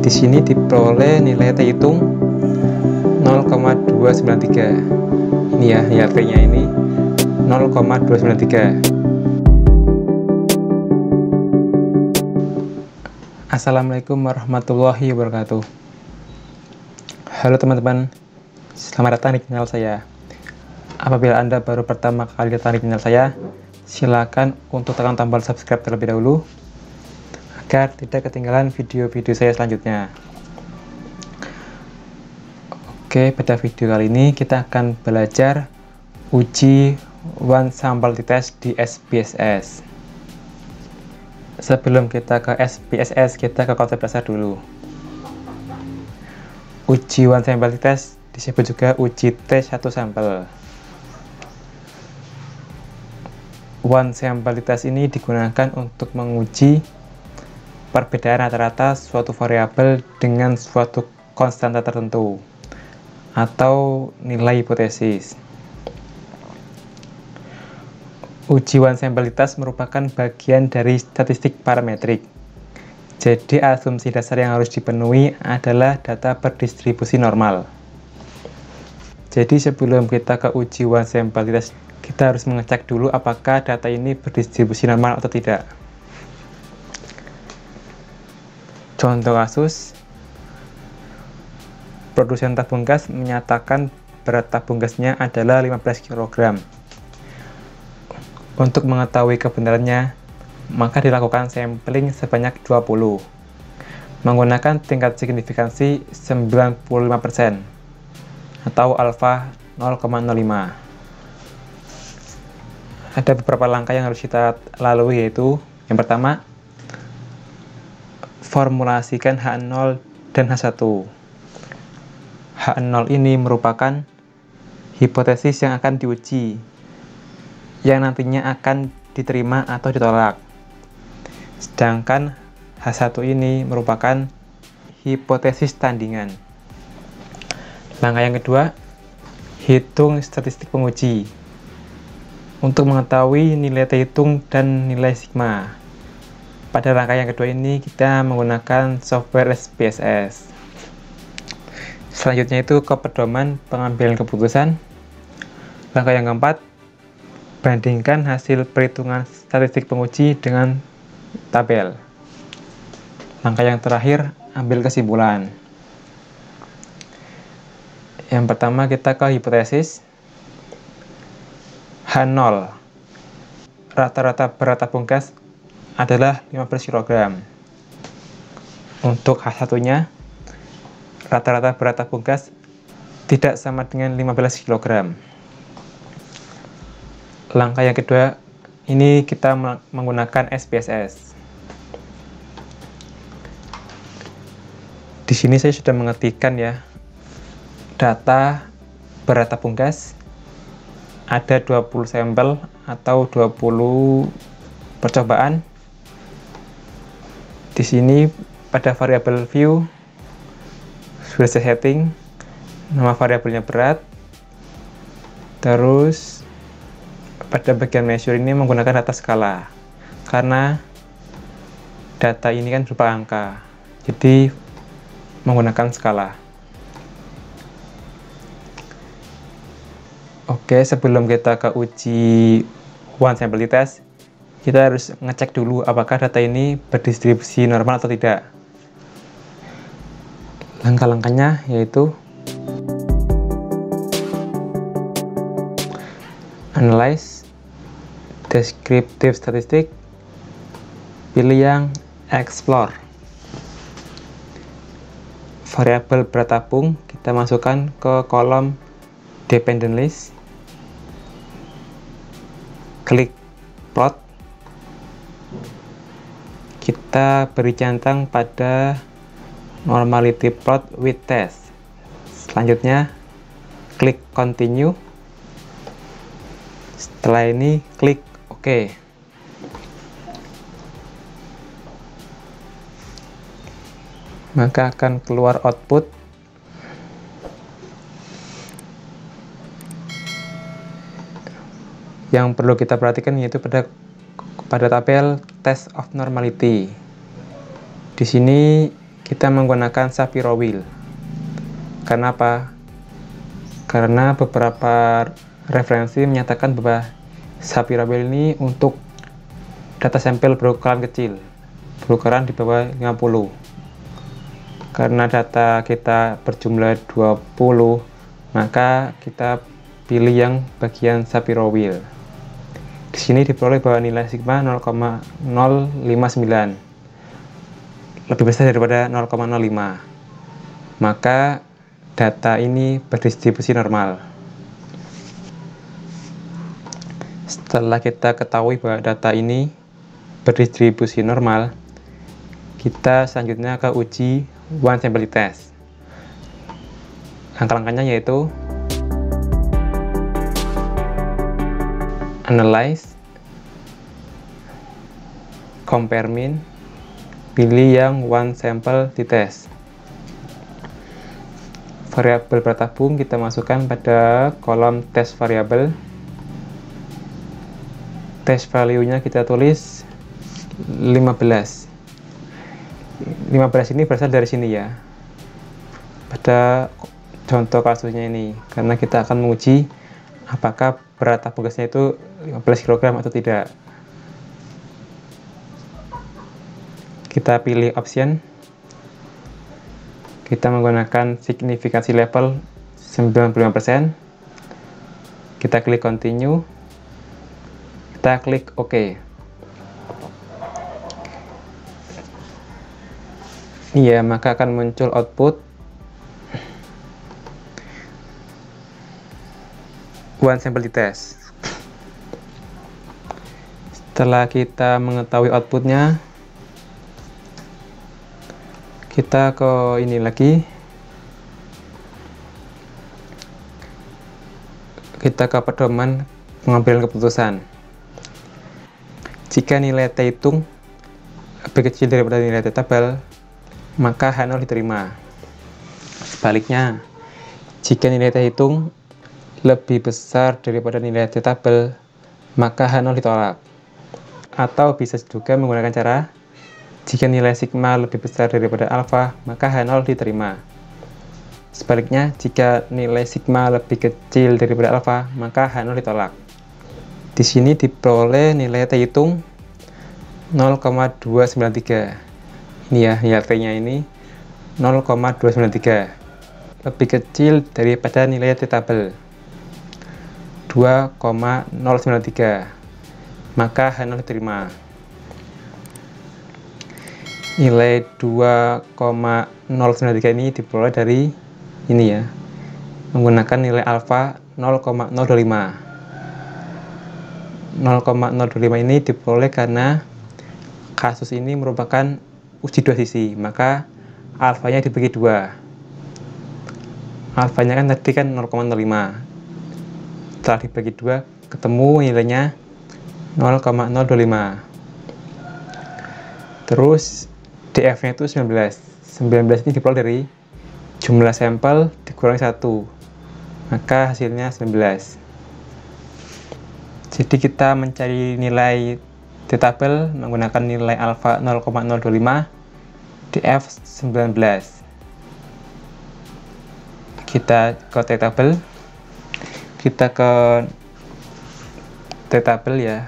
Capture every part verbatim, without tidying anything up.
Di sini diperoleh nilai terhitung nol koma dua sembilan tiga. Ini ya, H R T-nya ini nol koma dua sembilan tiga. Assalamualaikum warahmatullahi wabarakatuh. Halo teman-teman, selamat datang di channel saya. Apabila Anda baru pertama kali datang di channel saya, silakan untuk tekan tombol subscribe terlebih dahulu agar tidak ketinggalan video-video saya selanjutnya. Oke, pada video kali ini kita akan belajar uji one sample test di S P S S. Sebelum kita ke S P S S, kita ke konsep dasar dulu. Uji one sample test disebut juga uji tes satu sampel. One sample test ini digunakan untuk menguji perbedaan rata-rata suatu variabel dengan suatu konstanta tertentu atau nilai hipotesis. Uji one sample test merupakan bagian dari statistik parametrik. Jadi asumsi dasar yang harus dipenuhi adalah data berdistribusi normal. Jadi sebelum kita ke uji one sample test, kita harus mengecek dulu apakah data ini berdistribusi normal atau tidak. Contoh kasus, produsen tabung gas menyatakan berat tabung gasnya adalah lima belas kilogram. Untuk mengetahui kebenarannya, maka dilakukan sampling sebanyak dua puluh menggunakan tingkat signifikansi sembilan puluh lima persen atau alfa nol koma nol lima. Ada beberapa langkah yang harus kita lalui, yaitu yang pertama, formulasikan H nol dan H satu. H nol ini merupakan hipotesis yang akan diuji, yang nantinya akan diterima atau ditolak. Sedangkan H satu ini merupakan hipotesis tandingan. Langkah yang kedua, hitung statistik penguji untuk mengetahui nilai terhitung dan nilai sigma. Pada langkah yang kedua ini kita menggunakan software S P S S. Selanjutnya itu ke pedoman pengambilan keputusan. Langkah yang keempat, bandingkan hasil perhitungan statistik penguji dengan tabel. Langkah yang terakhir, ambil kesimpulan. Yang pertama kita ke hipotesis. H nol, rata-rata berat tabung gas adalah lima belas kilogram. Untuk H satunya, rata-rata berat tabung gas tidak sama dengan lima belas kilogram. Langkah yang kedua, ini kita menggunakan S P S S. Di sini saya sudah mengetikkan ya, data berat tabung gas ada dua puluh sampel atau dua puluh percobaan. Di sini pada variabel view sudah saya setting nama variabelnya berat. Terus pada bagian measure ini menggunakan data skala, karena data ini kan berupa angka, jadi menggunakan skala. Oke, sebelum kita ke uji one sample test, kita harus ngecek dulu apakah data ini berdistribusi normal atau tidak. Langkah-langkahnya yaitu analyze, descriptive statistik, pilih yang explore. Variabel berat tabung kita masukkan ke kolom dependent list, klik plot, kita beri centang pada normality plot with test, selanjutnya klik continue. Setelah ini klik OK. Maka akan keluar output. Yang perlu kita perhatikan yaitu pada pada tabel test of normality. Di sini kita menggunakan Shapiro-Wilk. Kenapa? Karena beberapa referensi menyatakan bahwa Shapiro-Wilk ini untuk data sampel berukuran kecil, berukuran di bawah lima puluh. Karena data kita berjumlah dua puluh, maka kita pilih yang bagian Shapiro-Wilk. Di sini diperoleh bahwa nilai sigma nol koma nol lima sembilan, lebih besar daripada nol koma nol lima. Maka data ini berdistribusi normal. Setelah kita ketahui bahwa data ini berdistribusi normal, kita selanjutnya ke uji one sample test. Langkah-langkahnya yaitu analyze, compare mean, pilih yang one sample ditest. Variabel bertabung kita masukkan pada kolom test variable. Test value-nya kita tulis lima belas lima belas, ini berasal dari sini ya, pada contoh kasusnya ini, karena kita akan menguji apakah berat tabung gasnya itu lima belas kilogram atau tidak. Kita pilih option, kita menggunakan signifikansi level sembilan puluh lima persen, kita klik continue, kita klik OK. Iya, maka akan muncul output one sample test. Setelah kita mengetahui outputnya, kita ke ini lagi, kita ke pedoman pengambilan keputusan. Jika nilai T hitung lebih kecil daripada nilai T tabel, maka H nol diterima. Sebaliknya, jika nilai T hitung lebih besar daripada nilai T tabel, maka H nol ditolak. Atau bisa juga menggunakan cara, jika nilai sigma lebih besar daripada alfa, maka H nol diterima. Sebaliknya, jika nilai sigma lebih kecil daripada alfa, maka H nol ditolak. Di sini diperoleh nilai T hitung nol koma dua sembilan tiga. Ini ya, nilai T-nya ini nol koma dua sembilan tiga. Lebih kecil daripada nilai T tabel dua koma nol sembilan tiga. Maka H nol diterima. Nilai dua koma nol sembilan tiga ini diperoleh dari ini ya, menggunakan nilai alfa nol koma nol dua lima. nol koma nol dua lima ini diperoleh karena kasus ini merupakan uji dua sisi, maka alfanya dibagi dua. Alfanya kan tadi kan nol koma nol lima, setelah dibagi dua ketemu nilainya nol koma nol dua lima. Terus D F nya itu sembilan belas sembilan belas ini diperoleh dari jumlah sampel dikurangi satu, maka hasilnya sembilan belas. Jadi kita mencari nilai T tabel menggunakan nilai alfa nol koma nol dua lima, D F sembilan belas. Kita ke T tabel, kita ke T tabel ya,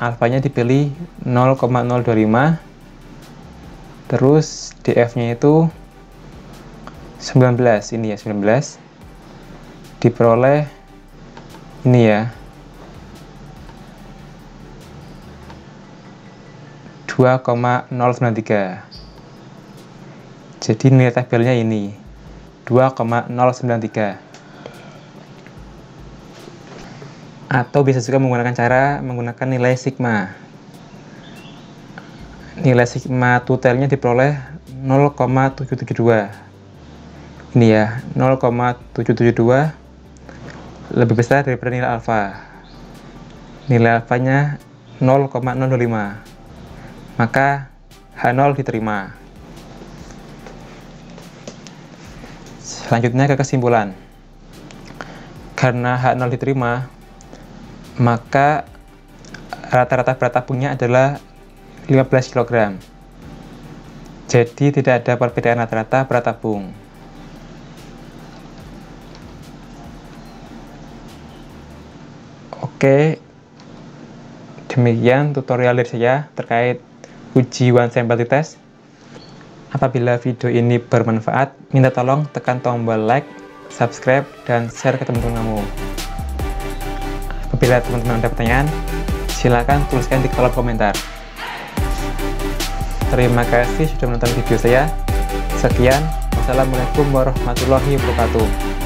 alfanya dipilih nol koma nol dua lima, terus D F nya itu sembilan belas, ini ya sembilan belas, diperoleh ini ya dua koma nol sembilan tiga. Jadi nilai tabelnya ini dua koma nol sembilan tiga. Atau bisa juga menggunakan cara menggunakan nilai sigma. Nilai sigma totalnya diperoleh nol koma tujuh tujuh dua. Ini ya, nol koma tujuh tujuh dua lebih besar daripada nilai alfa. Nilai alfanya nol koma nol dua lima. Maka H nol diterima. Selanjutnya ke kesimpulan. Karena H nol diterima, maka rata-rata berat tabungnya adalah lima belas kilogram. Jadi tidak ada perbedaan rata-rata berat tabung. Oke, demikian tutorial dari saya terkait ujian sampel test. Apabila video ini bermanfaat, minta tolong tekan tombol like, subscribe, dan share ke teman-teman kamu. Apabila teman-teman ada pertanyaan, silakan tuliskan di kolom komentar. Terima kasih sudah menonton video saya. Sekian, wassalamualaikum warahmatullahi wabarakatuh.